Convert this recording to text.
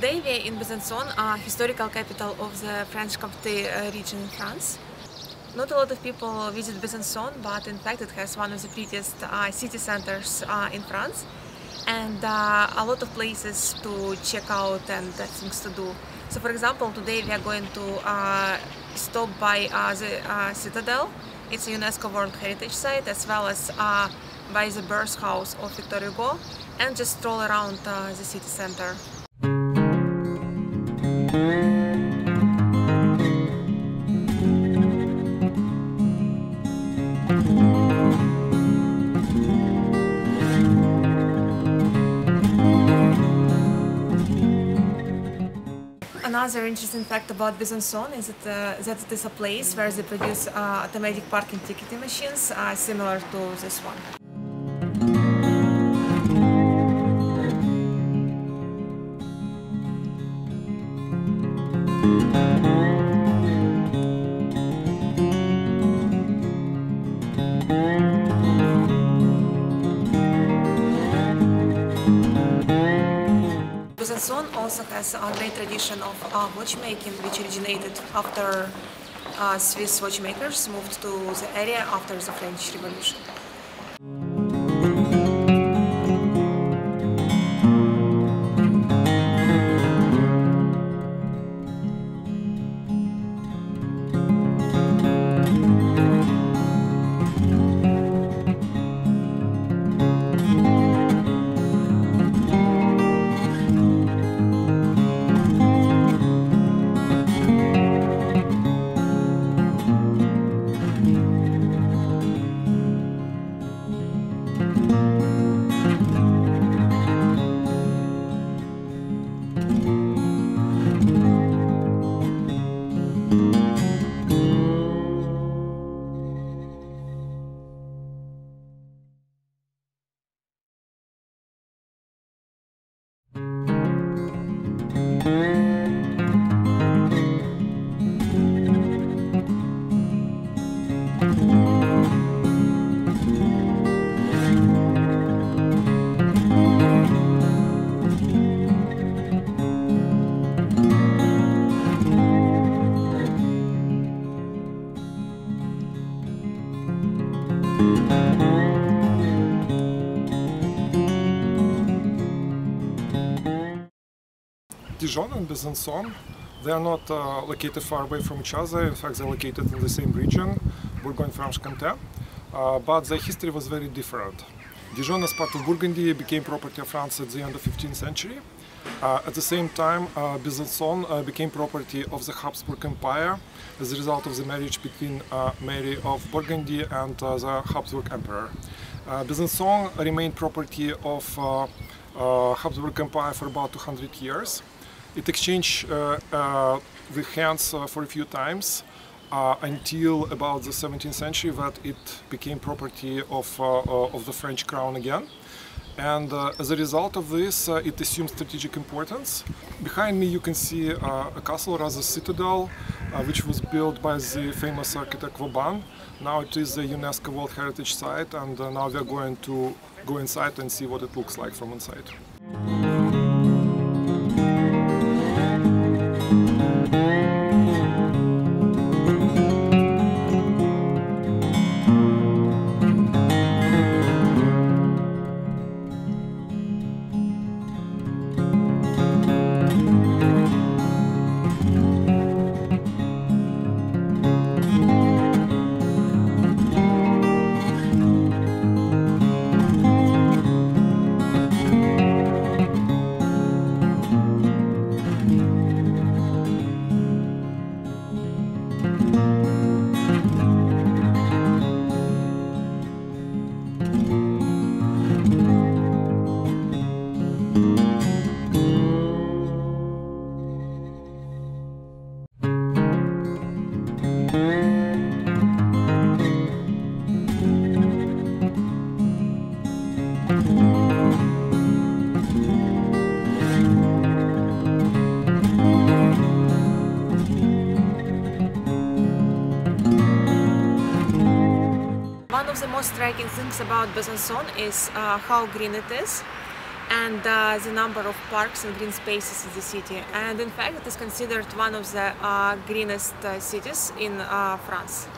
Today we are in Besançon, historical capital of the Franche-Comté region in France. Not a lot of people visit Besançon, but in fact it has one of the prettiest city centers in France, and a lot of places to check out and things to do. So for example, today we are going to stop by the Citadel. It's a UNESCO World Heritage Site, as well as by the birth house of Victor Hugo, and just stroll around the city center. Another interesting fact about Besançon is that it is a place where they produce automatic parking ticketing machines similar to this one. Besançon also has a great tradition of watchmaking, which originated after Swiss watchmakers moved to the area after the French Revolution. Dijon and Besançon, they are not located far away from each other. In fact, they are located in the same region, Bourgogne-Franche-Comté, but their history was very different. Dijon, as part of Burgundy, became property of France at the end of 15th century. At the same time, Besançon became property of the Habsburg Empire as a result of the marriage between Mary of Burgundy and the Habsburg Emperor. Besançon remained property of Habsburg Empire for about 200 years. It exchanged the hands for a few times until about the 17th century, that it became property of the French crown again. And as a result of this, it assumed strategic importance. Behind me you can see a castle, rather a citadel, which was built by the famous architect Vauban. Now it is the UNESCO World Heritage Site, and now we are going to go inside and see what it looks like from inside. One of the most striking things about Besançon is how green it is, and the number of parks and green spaces in the city. And in fact, it is considered one of the greenest cities in France.